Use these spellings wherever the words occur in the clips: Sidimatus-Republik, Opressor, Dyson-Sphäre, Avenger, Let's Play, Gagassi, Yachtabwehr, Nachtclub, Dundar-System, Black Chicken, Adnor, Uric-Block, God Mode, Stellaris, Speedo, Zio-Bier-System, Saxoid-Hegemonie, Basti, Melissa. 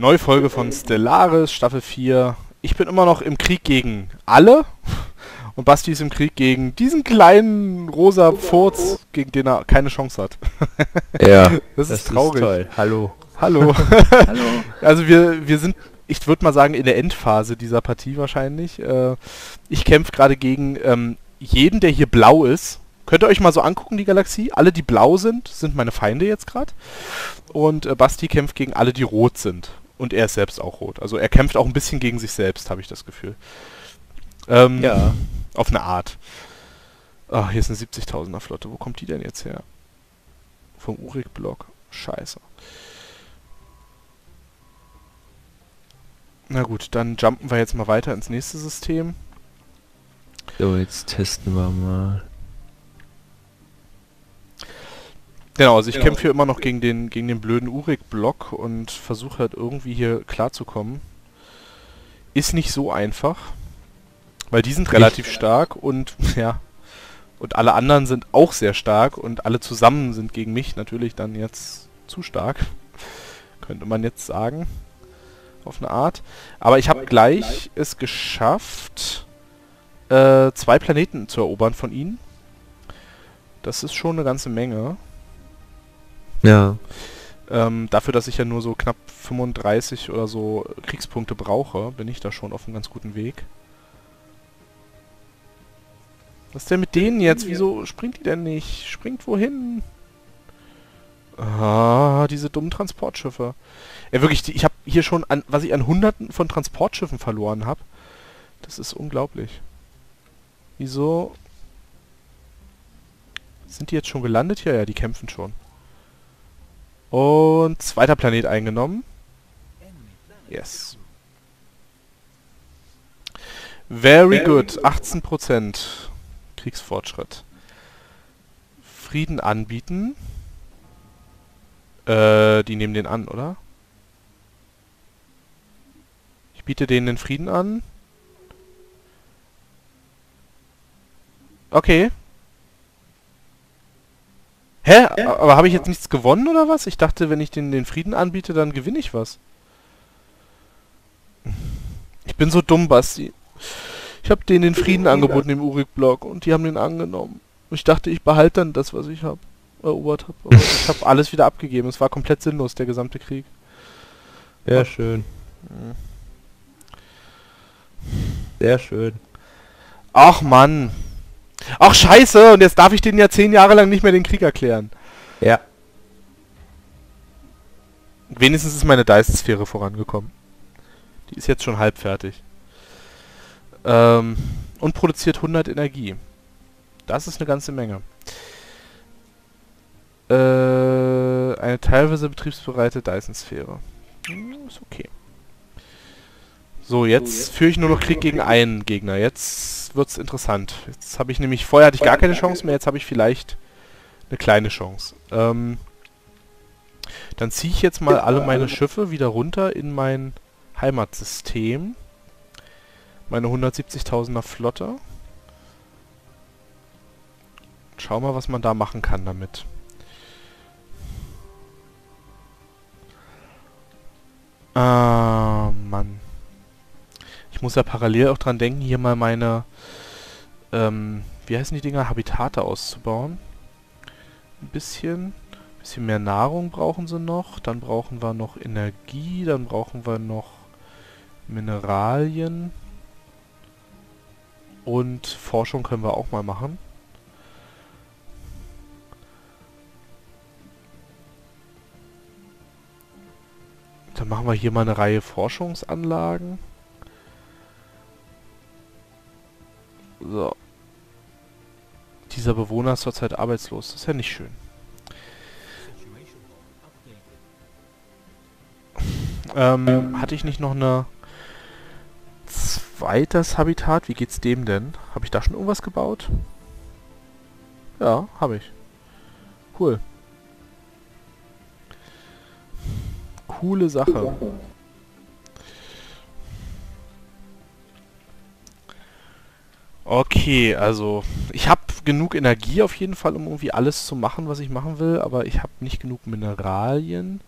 Neue Folge von Stellaris, Staffel 4. Ich bin immer noch im Krieg gegen alle. Und Basti ist im Krieg gegen diesen kleinen rosa Furz, gegen den er keine Chance hat. Ja, das ist traurig. Toll. Hallo. Hallo. Hallo. Also wir sind, ich würde mal sagen, in der Endphase dieser Partie wahrscheinlich. Ich kämpfe gerade gegen jeden, der hier blau ist. Könnt ihr euch mal so angucken, die Galaxie? Alle, die blau sind, sind meine Feinde jetzt gerade. Und Basti kämpft gegen alle, die rot sind. Und er ist selbst auch rot. Also er kämpft auch ein bisschen gegen sich selbst, habe ich das Gefühl. Ja. Auf eine Art. Ach, hier ist eine 70.000er Flotte. Wo kommt die denn jetzt her? Vom Uric-Block. Scheiße. Na gut, dann jumpen wir jetzt mal weiter ins nächste System. So, jetzt testen wir mal. Genau, also ich kämpfe hier immer noch gegen den blöden Uric-Block und versuche halt irgendwie hier klarzukommen. Ist nicht so einfach, weil die sind relativ stark und ja, und alle anderen sind auch sehr stark und alle zusammen sind gegen mich natürlich dann jetzt zu stark, könnte man jetzt sagen, auf eine Art. Aber ich habe gleich es geschafft, 2 Planeten zu erobern von ihnen. Das ist schon eine ganze Menge. Ja. Dafür, dass ich ja nur so knapp 35 oder so Kriegspunkte brauche, bin ich da schon auf einem ganz guten Weg. Was ist denn mit denen jetzt? Wieso springt die denn nicht? Springt wohin? Ah, diese dummen Transportschiffe. Ja, wirklich, ich habe hier schon, was ich an Hunderten von Transportschiffen verloren habe. Das ist unglaublich. Wieso? Sind die jetzt schon gelandet? Ja, die kämpfen schon. Und zweiter Planet eingenommen. Yes. Very good. 18% Kriegsfortschritt. Frieden anbieten. Die nehmen den an, oder? Ich biete denen den Frieden an. Okay. Hä? Aber habe ich jetzt nichts gewonnen oder was? Ich dachte, wenn ich denen den Frieden anbiete, dann gewinne ich was. Ich bin so dumm, Basti. Ich habe denen den Frieden angeboten im Uric-Block und die haben den angenommen. Ich dachte, ich behalte dann das, was ich erobert habe. Aber ich habe alles wieder abgegeben. Es war komplett sinnlos, der gesamte Krieg. Sehr schön. Sehr schön. Ach Mann. Ach scheiße, und jetzt darf ich denen ja 10 Jahre lang nicht mehr den Krieg erklären. Ja. Wenigstens ist meine Dice-Sphäre vorangekommen. Die ist jetzt schon halb fertig. Und produziert 100 Energie. Das ist eine ganze Menge. Eine teilweise betriebsbereite Dyson-Sphäre. Ist okay. So, jetzt führe ich nur noch Krieg gegen einen Gegner. Jetzt wird's interessant. Jetzt habe ich nämlich... Vorher hatte ich gar keine Chance mehr, jetzt habe ich vielleicht eine kleine Chance. Dann ziehe ich jetzt mal alle meine Schiffe wieder runter in mein Heimatsystem. Meine 170.000er Flotte. Schau mal, was man da machen kann damit. Ah, Mann. Ich muss ja parallel auch dran denken, hier mal meine, wie heißen die Dinger, Habitate auszubauen. Ein bisschen mehr Nahrung brauchen sie noch, dann brauchen wir noch Energie, dann brauchen wir noch Mineralien und Forschung können wir auch mal machen. Dann machen wir hier mal eine Reihe Forschungsanlagen. So. Dieser Bewohner ist zurzeit arbeitslos. Das ist ja nicht schön. Hatte ich nicht noch eine zweites Habitat? Wie geht's dem denn? Habe ich da schon irgendwas gebaut? Ja, habe ich. Cool. Coole Sache. Okay, also ich habe genug Energie auf jeden Fall, um irgendwie alles zu machen, was ich machen will, aber ich habe nicht genug Mineralien.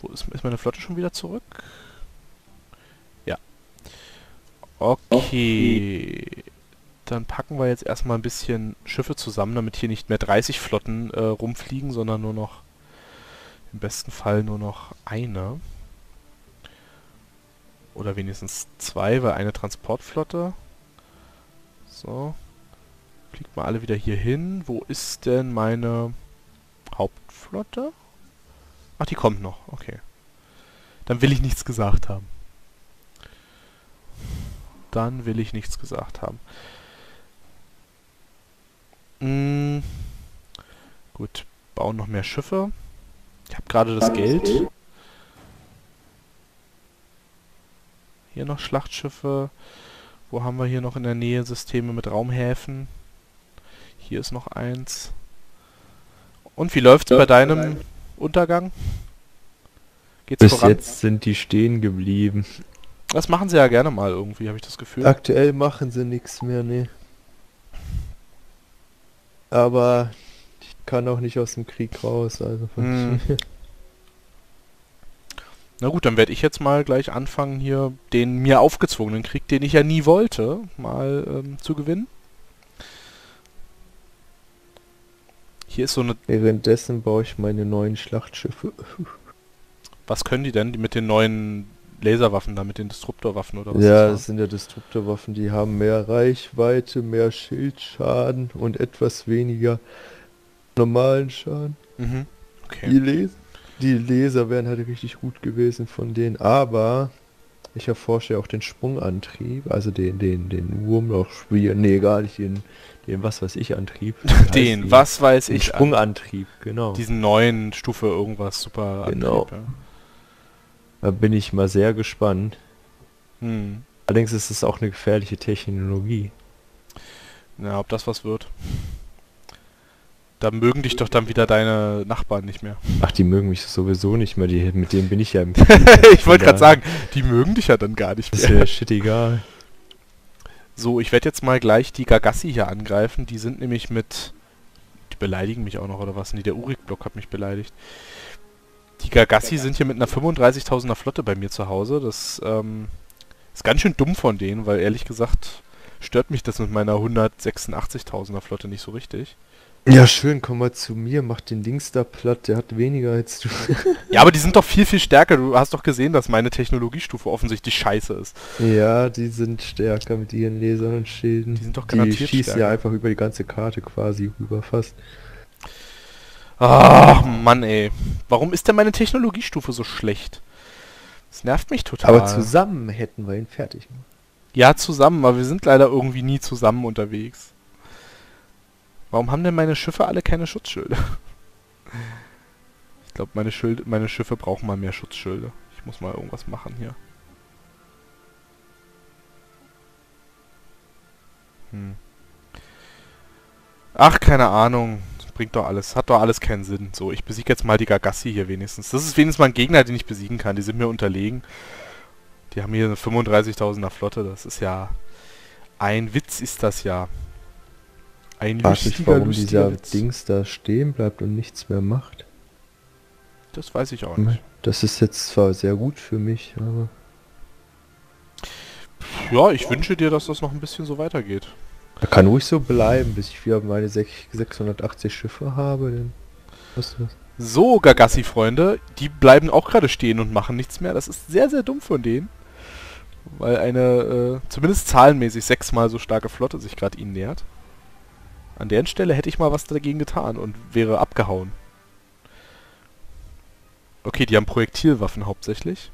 Wo ist meine Flotte schon wieder zurück? Ja. Okay. Dann packen wir jetzt erstmal ein bisschen Schiffe zusammen, damit hier nicht mehr 30 Flotten rumfliegen, sondern nur noch, im besten Fall nur noch eine. Oder wenigstens zwei, weil eine Transportflotte. So. Fliegt mal alle wieder hier hin. Wo ist denn meine Hauptflotte? Ach, die kommt noch. Okay. Dann will ich nichts gesagt haben. Dann will ich nichts gesagt haben. Hm. Gut. Bauen noch mehr Schiffe. Ich habe gerade das Geld. Hier noch Schlachtschiffe. Wo haben wir hier noch in der Nähe Systeme mit Raumhäfen? Hier ist noch eins. Und wie läuft's bei deinem Untergang? Geht's voran? Bis jetzt sind die stehen geblieben. Das machen sie ja gerne mal irgendwie, habe ich das Gefühl. Aktuell machen sie nichts mehr, ne. Aber ich kann auch nicht aus dem Krieg raus, also von Na gut, dann werde ich jetzt mal gleich anfangen, hier den mir aufgezwungenen Krieg, den ich ja nie wollte, mal zu gewinnen. Hier ist so eine... Währenddessen baue ich meine neuen Schlachtschiffe. Was können die denn? Die mit den neuen Laserwaffen da, mit den Destruktorwaffen oder was? Ja, das sind ja Destruktorwaffen, die haben mehr Reichweite, mehr Schildschaden und etwas weniger normalen Schaden. Mhm. Okay. Die Laser wären halt richtig gut gewesen von denen, aber ich erforsche ja auch den Sprungantrieb, also den Wurmlochspiel, nee, egal, nicht den was weiß ich Antrieb. Den was weiß ich Sprungantrieb, genau. Diesen neuen Stufe irgendwas super Antrieb, genau. Ja. Da bin ich mal sehr gespannt. Hm. Allerdings ist es auch eine gefährliche Technologie. Na, ob das was wird. Da mögen dich doch dann wieder deine Nachbarn nicht mehr. Ach, die mögen mich sowieso nicht mehr, mit denen bin ich ja im Krieg. Ich wollte gerade sagen, die mögen dich ja dann gar nicht mehr. Ist ja shit egal. So, ich werde jetzt mal gleich die Gagassi hier angreifen. Die sind nämlich mit... Die beleidigen mich auch noch, oder was? Nee, der Uric-Block hat mich beleidigt. Die Gagassi sind hier mit einer 35.000er Flotte bei mir zu Hause. Das ist ganz schön dumm von denen, weil ehrlich gesagt stört mich das mit meiner 186.000er Flotte nicht so richtig. Ja, schön, komm mal zu mir, mach den Dings da platt, der hat weniger als du. Ja, aber die sind doch viel, viel stärker. Du hast doch gesehen, dass meine Technologiestufe offensichtlich scheiße ist. Ja, die sind stärker mit ihren Lasern und Schilden. Die sind doch garantiert stärker. Die schießen ja einfach über die ganze Karte quasi rüber, fast. Ach, Mann, ey. Warum ist denn meine Technologiestufe so schlecht? Das nervt mich total. Aber zusammen hätten wir ihn fertig. Ja, zusammen, aber wir sind leider irgendwie nie zusammen unterwegs. Warum haben denn meine Schiffe alle keine Schutzschilde? Ich glaube, meine Schiffe brauchen mal mehr Schutzschilde. Ich muss mal irgendwas machen hier. Hm. Ach, keine Ahnung. Das bringt doch alles. Hat doch alles keinen Sinn. So, ich besiege jetzt mal die Gagassi hier wenigstens. Das ist wenigstens mal ein Gegner, den ich besiegen kann. Die sind mir unterlegen. Die haben hier eine 35.000er Flotte. Das ist ja... Ein Witz ist das ja. Ein lustiger Witz. Dings da stehen bleibt und nichts mehr macht. Das weiß ich auch nicht. Das ist jetzt zwar sehr gut für mich, aber... Ja, ich wünsche dir, dass das noch ein bisschen so weitergeht. Da kann ruhig so bleiben, bis ich wieder meine 680 Schiffe habe. Denn was ist das? So, Gagassi-Freunde, die bleiben auch gerade stehen und machen nichts mehr. Das ist sehr, sehr dumm von denen. Weil eine, zumindest zahlenmäßig, 6-mal so starke Flotte sich gerade ihnen nähert. An deren Stelle hätte ich mal was dagegen getan und wäre abgehauen. Okay, die haben Projektilwaffen hauptsächlich.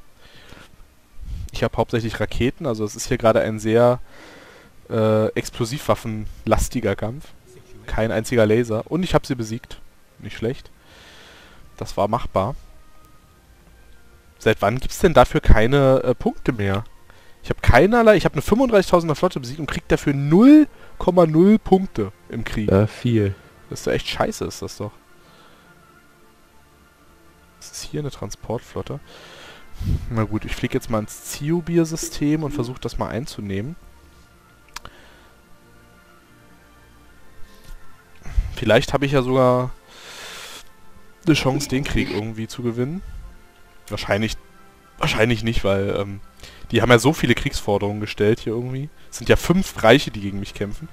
Ich habe hauptsächlich Raketen, also es ist hier gerade ein sehr explosivwaffenlastiger Kampf. Kein einziger Laser. Und ich habe sie besiegt. Nicht schlecht. Das war machbar. Seit wann gibt es denn dafür keine Punkte mehr? Ich habe keinerlei, ich habe eine 35.000er Flotte besiegt und kriege dafür 0,0 Punkte im Krieg. Ja, viel. Das ist doch echt scheiße, ist das doch. Das ist hier eine Transportflotte. Na gut, ich fliege jetzt mal ins Zio-Bier-System und versuche das mal einzunehmen. Vielleicht habe ich ja sogar eine Chance, den Krieg irgendwie zu gewinnen. Wahrscheinlich nicht, weil die haben ja so viele Kriegsforderungen gestellt hier irgendwie. Es sind ja 5 Reiche, die gegen mich kämpfen.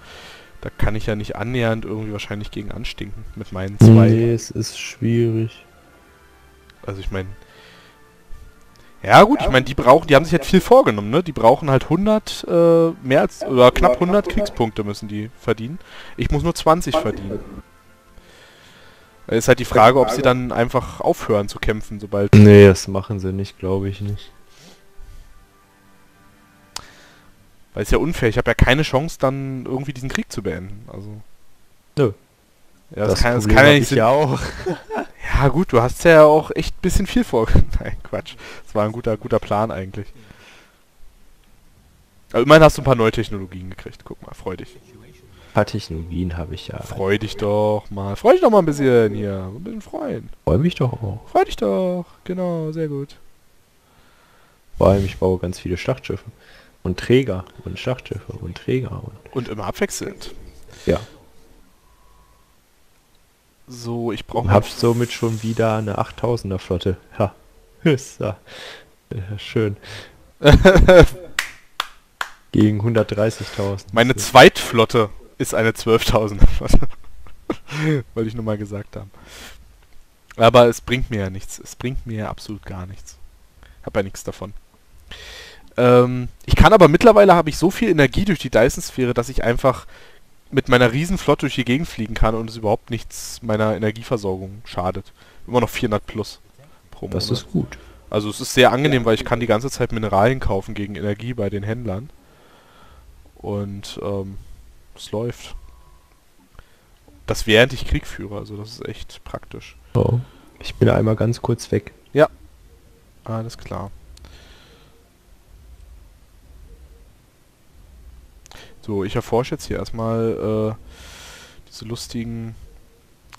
Da kann ich ja nicht annähernd irgendwie wahrscheinlich gegen anstinken mit meinen 2. Nee, es ist schwierig. Also ich meine... Ja gut, ich meine, die haben sich halt viel vorgenommen, ne? Die brauchen halt 100, mehr als, oder knapp 100 Kriegspunkte müssen die verdienen. Ich muss nur 20 verdienen. Ist halt die Frage, ob sie dann einfach aufhören zu kämpfen, sobald... Nee, das machen sie nicht, glaube ich nicht. Weil es ja unfair, ich habe ja keine Chance, dann irgendwie diesen Krieg zu beenden, also... Nö. Ja, das kann ja nicht sein. Ja auch. Ja gut, du hast ja auch echt ein bisschen viel vor... Nein, Quatsch. Das war ein guter Plan eigentlich. Aber immerhin hast du ein paar neue Technologien gekriegt. Guck mal, freu dich. Ein paar Technologien habe ich ja. Freu dich doch mal. Freu dich doch mal ein bisschen hier. Ein bisschen freuen. Freu mich doch auch. Freu dich doch. Genau, sehr gut. Vor allem, ich baue ganz viele Schlachtschiffe. Und Träger. Und Schlachtschiffe. Und Träger. Und immer abwechselnd. Ja. So, ich brauche... Hab somit schon wieder eine 8000er Flotte. Ha. Ist ja schön. Gegen 130.000. Meine Zweitflotte ist eine 12.000er Flotte. Wollte ich nur mal gesagt haben. Aber es bringt mir ja nichts. Es bringt mir ja absolut gar nichts. Hab ja nichts davon. Ich kann aber mittlerweile, habe ich so viel Energie durch die Dyson-Sphäre, dass ich einfach... mit meiner Riesenflotte durch die Gegend fliegen kann und es überhaupt nichts meiner Energieversorgung schadet. Immer noch 400 plus pro Monat. Das ist gut. Also es ist sehr angenehm, weil ich kann die ganze Zeit Mineralien kaufen gegen Energie bei den Händlern. Und es läuft. Das während ich Krieg führe, also das ist echt praktisch. Oh. Ich bin einmal ganz kurz weg. Ja. Alles klar. So, ich erforsche jetzt hier erstmal diese lustigen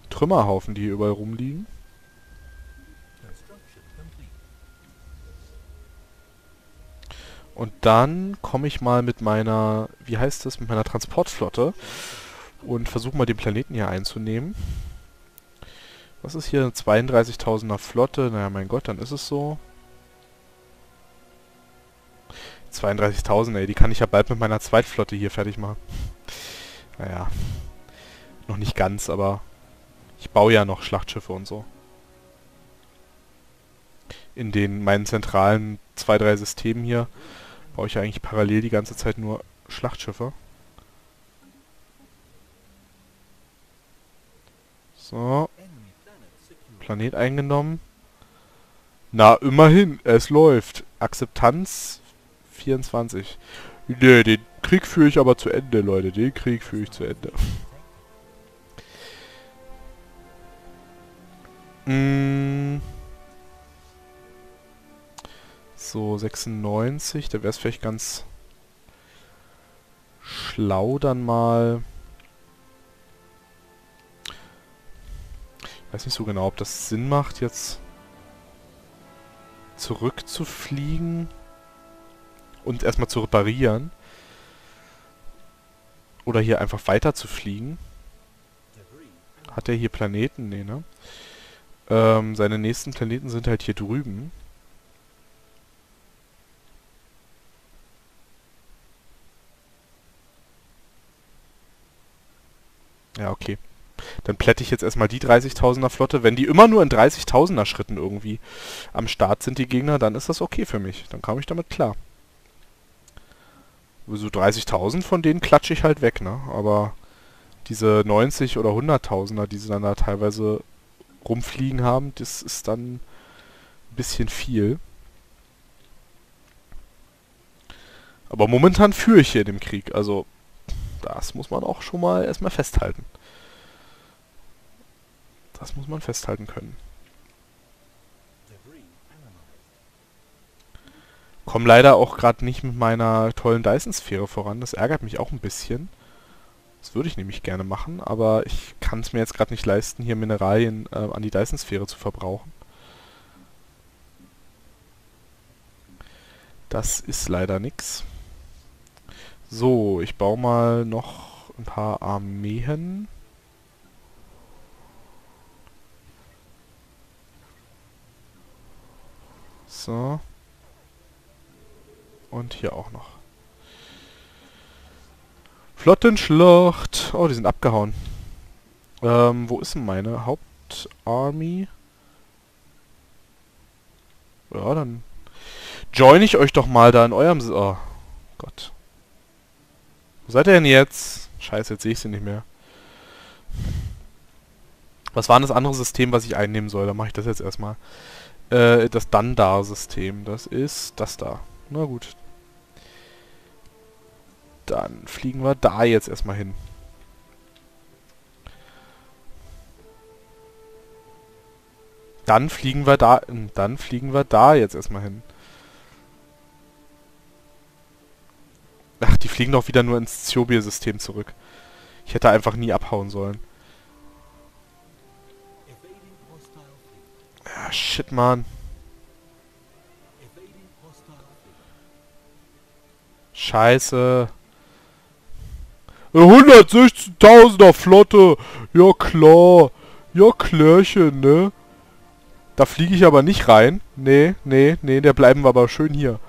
Trümmerhaufen, die hier überall rumliegen. Und dann komme ich mal mit meiner, wie heißt das, mit meiner Transportflotte und versuche mal den Planeten hier einzunehmen. Was ist hier eine 32.000er Flotte? Naja, mein Gott, dann ist es so. 32.000, ey, die kann ich ja bald mit meiner Zweitflotte hier fertig machen. Naja, noch nicht ganz, aber ich baue ja noch Schlachtschiffe und so. In den meinen zentralen 2-3 Systemen hier baue ich ja eigentlich parallel die ganze Zeit nur Schlachtschiffe. So. Planet eingenommen. Na, immerhin, es läuft. Akzeptanz... 24. Nö, den Krieg führe ich aber zu Ende, Leute. Den Krieg führe ich zu Ende. So, 96. Da wäre es vielleicht ganz schlau dann mal. Ich weiß nicht so genau, ob das Sinn macht, jetzt zurückzufliegen. Und erstmal zu reparieren. Oder hier einfach weiter zu fliegen. Hat er hier Planeten? Nee, ne? Seine nächsten Planeten sind halt hier drüben. Ja, okay. Dann plätte ich jetzt erstmal die 30.000er Flotte. Wenn die immer nur in 30.000er Schritten irgendwie am Start sind, die Gegner, dann ist das okay für mich. Dann komme ich damit klar. So 30.000 von denen klatsche ich halt weg, ne? Aber diese 90 oder 100.000er, die sie dann da teilweise rumfliegen haben, das ist dann ein bisschen viel. Aber momentan führe ich hier den Krieg, also das muss man auch schon mal erstmal festhalten. Das muss man festhalten können. Komme leider auch gerade nicht mit meiner tollen Dyson-Sphäre voran. Das ärgert mich auch ein bisschen. Das würde ich nämlich gerne machen, aber ich kann es mir jetzt gerade nicht leisten, hier Mineralien an die Dyson-Sphäre zu verbrauchen. Das ist leider nix. So, ich baue mal noch ein paar Armeen. So. Und hier auch noch. Flottenschlacht. Oh, die sind abgehauen. Wo ist denn meine Hauptarmy? Ja, dann join ich euch doch mal da in eurem... Oh Gott. Wo seid ihr denn jetzt? Scheiße, jetzt sehe ich sie nicht mehr. Was war denn das andere System, was ich einnehmen soll? Da mache ich das jetzt erstmal. Das Dundar-System. Das ist das da. Na gut. Dann fliegen wir da jetzt erstmal hin. Dann fliegen wir da jetzt erstmal hin. Ach, die fliegen doch wieder nur ins Zio-Bier-System zurück. Ich hätte einfach nie abhauen sollen. Ja, shit, Mann. Scheiße. 116.000er Flotte. Ja, klar. Ja, Klärchen, ne? Da fliege ich aber nicht rein. Nee, nee, nee, da bleiben wir aber schön hier.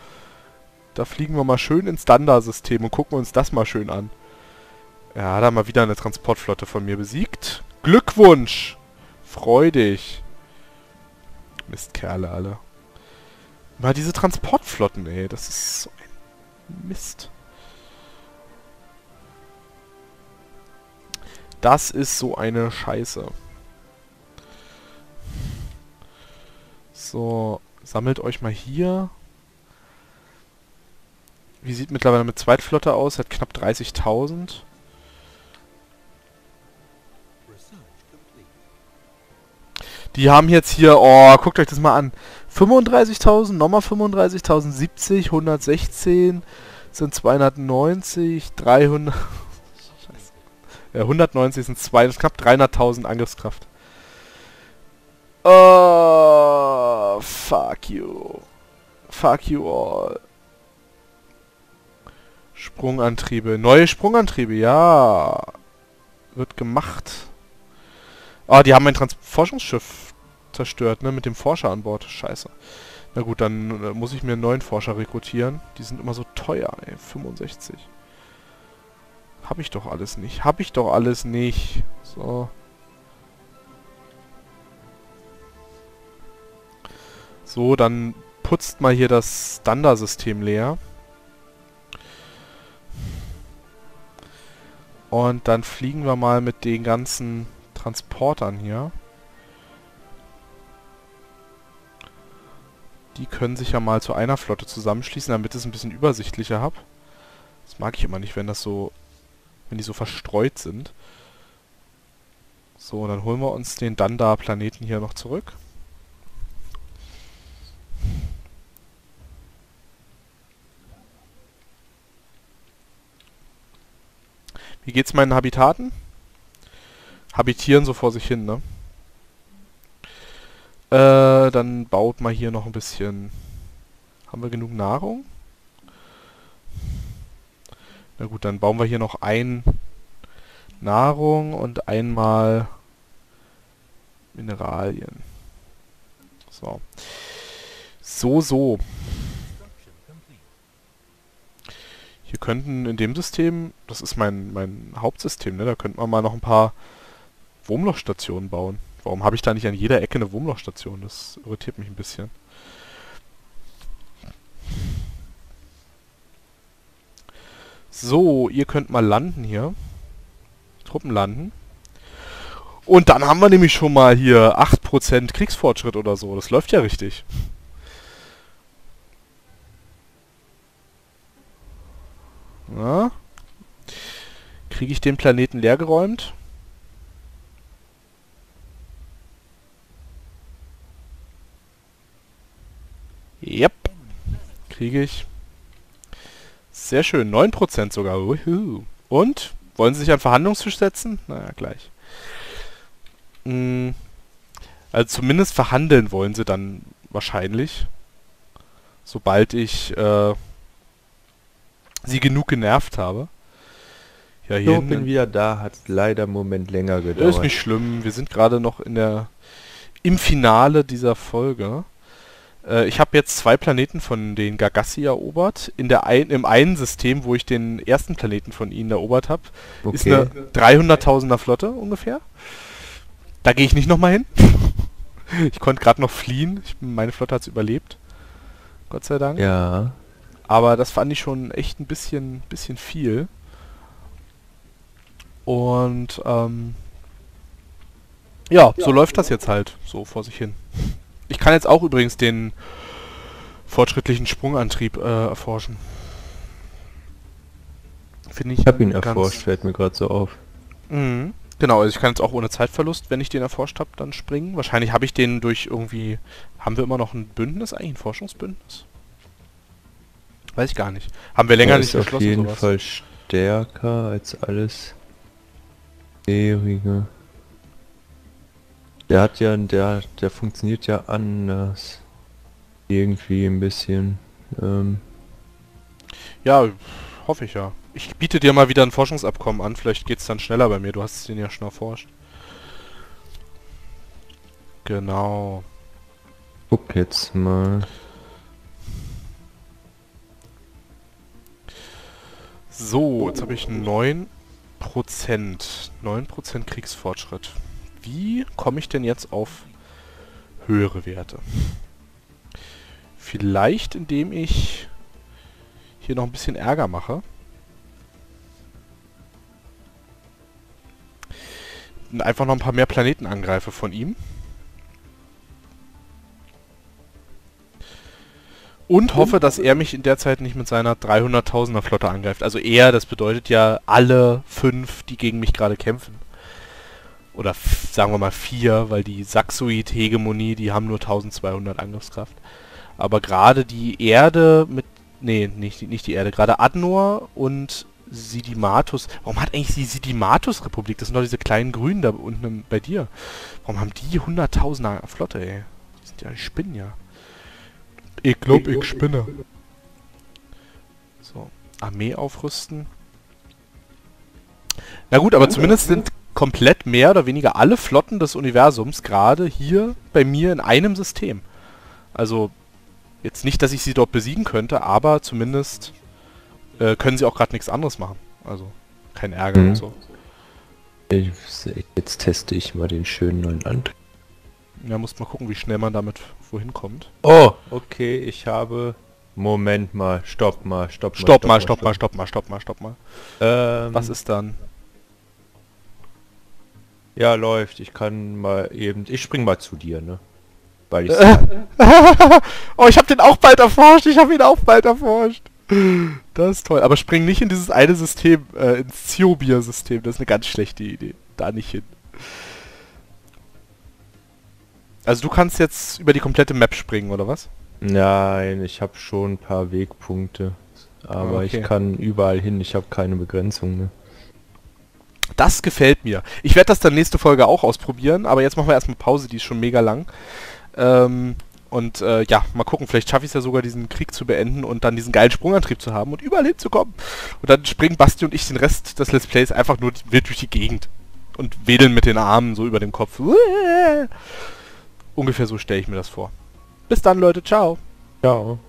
Da fliegen wir mal schön ins Dundar-System und gucken uns das mal schön an. Ja, da haben wir wieder eine Transportflotte von mir besiegt. Glückwunsch! Freu dich. Mistkerle alle. Mal diese Transportflotten, ey. Das ist so ein Mist. Das ist so eine Scheiße. So, sammelt euch mal hier. Wie sieht mittlerweile mit Zweitflotte aus? Hat knapp 30.000. Die haben jetzt hier, oh, guckt euch das mal an. 35.000, nochmal 35.000, 70, 116, sind 290, 300... Scheiße. Ja, 190 sind knapp 300.000 Angriffskraft. Oh, fuck you. Fuck you all. Sprungantriebe. Neue Sprungantriebe, ja. Wird gemacht. Ah, die haben ein Forschungsschiff zerstört, ne? Mit dem Forscher an Bord. Scheiße. Na gut, dann muss ich mir einen neuen Forscher rekrutieren. Die sind immer so teuer, ey. 65. Hab ich doch alles nicht. Hab ich doch alles nicht. So. So, dann putzt mal hier das Standard-System leer. Und dann fliegen wir mal mit den ganzen Transportern hier. Die können sich ja mal zu einer Flotte zusammenschließen, damit ich es ein bisschen übersichtlicher habe. Das mag ich immer nicht, wenn das so... wenn die so verstreut sind. So, und dann holen wir uns den Dundar-Planeten hier noch zurück. Wie geht's meinen Habitaten? Habitieren so vor sich hin, ne? Dann baut mal hier noch ein bisschen... Haben wir genug Nahrung? Na gut, dann bauen wir hier noch ein Nahrung und einmal Mineralien. So. So, so. Wir könnten in dem System, das ist mein Hauptsystem, ne? Da könnten wir mal noch ein paar Wurmlochstationen bauen. Warum habe ich da nicht an jeder Ecke eine Wurmlochstation? Das irritiert mich ein bisschen. So, ihr könnt mal landen hier. Truppen landen. Und dann haben wir nämlich schon mal hier 8% Kriegsfortschritt oder so. Das läuft ja richtig. Na? Kriege ich den Planeten leergeräumt? Yep. Kriege ich. Sehr schön. 9% sogar. Uhu. Und? Wollen Sie sich an den Verhandlungstisch setzen? Naja, gleich. Also zumindest verhandeln wollen sie dann wahrscheinlich. Sobald ich... sie genug genervt habe. Ja, hier bin wieder da, hat leider einen Moment länger gedauert. Ist nicht schlimm, wir sind gerade noch im Finale dieser Folge. Ich habe jetzt 2 Planeten von den Gagassi erobert. Im einen System, wo ich den ersten Planeten von ihnen erobert habe, okay, ist eine 300.000er Flotte ungefähr. Da gehe ich nicht nochmal hin. Ich konnte gerade noch fliehen. Meine Flotte hat es überlebt. Gott sei Dank. Ja. Aber das fand ich schon echt ein bisschen viel. Und ja, so läuft das jetzt halt so vor sich hin. Ich kann jetzt auch übrigens den fortschrittlichen Sprungantrieb erforschen. Finde ich. Ich habe ihn erforscht, fällt mir gerade so auf. Mhm. Genau, also ich kann jetzt auch ohne Zeitverlust, wenn ich den erforscht habe, dann springen. Wahrscheinlich habe ich den durch irgendwie... Haben wir immer noch ein Bündnis eigentlich? Ein Forschungsbündnis? Weiß ich gar nicht. Haben wir länger nicht geschlossen. Auf jeden sowas. Fall stärker als alles Erige. Der hat ja, der funktioniert ja anders. Irgendwie ein bisschen. Ja, hoffe ich ja. Ich biete dir mal wieder ein Forschungsabkommen an, vielleicht geht's dann schneller bei mir, du hast den ja schon erforscht. Genau. Guck jetzt mal. So, jetzt habe ich 9%. 9% Kriegsfortschritt. Wie komme ich denn jetzt auf höhere Werte? Vielleicht indem ich hier noch ein bisschen Ärger mache. Einfach noch ein paar mehr Planeten angreife von ihm. Und hoffe, dass er mich in der Zeit nicht mit seiner 300.000er Flotte angreift. Also er, das bedeutet ja alle 5, die gegen mich gerade kämpfen. Oder sagen wir mal 4, weil die Saxoid-Hegemonie, die haben nur 1200 Angriffskraft. Aber gerade die Erde mit... Nee, nicht die Erde. Gerade Adnor und... Sidimatus. Warum hat eigentlich die Sidimatus-Republik? Das sind doch diese kleinen Grünen da unten bei dir. Warum haben die 100.000er Flotte, ey? Die sind ja, die spinnen ja. Ich glaube, ich spinne. So, Armee aufrüsten. Na gut, aber zumindest sind komplett mehr oder weniger alle Flotten des Universums gerade hier bei mir in einem System. Also, jetzt nicht, dass ich sie dort besiegen könnte, aber zumindest... können sie auch gerade nichts anderes machen. Also, kein Ärger und so. Jetzt teste ich mal den schönen neuen Antrieb. Ja, muss mal gucken, wie schnell man damit wohin kommt. Oh, okay, ich habe... Moment mal, stopp mal. Was ist dann? Ja, läuft. Ich kann mal eben... Ich spring mal zu dir, ne? Weil ich oh, ich habe den auch bald erforscht. Das ist toll, aber spring nicht in dieses eine System, ins Zio-Bier-System, das ist eine ganz schlechte Idee. Da nicht hin. Also du kannst jetzt über die komplette Map springen, oder was? Nein, ich habe schon ein paar Wegpunkte, aber okay, ich kann überall hin, ich habe keine Begrenzung mehr. Das gefällt mir. Ich werde das dann nächste Folge auch ausprobieren, aber jetzt machen wir erstmal Pause, die ist schon mega lang. Und ja, mal gucken, vielleicht schaffe ich es ja sogar, diesen Krieg zu beenden und dann diesen geilen Sprungantrieb zu haben und überall hinzukommen. Und dann springen Basti und ich den Rest des Let's Plays einfach nur wild durch die Gegend und wedeln mit den Armen so über dem Kopf. Ungefähr so stelle ich mir das vor. Bis dann, Leute. Ciao. Ciao.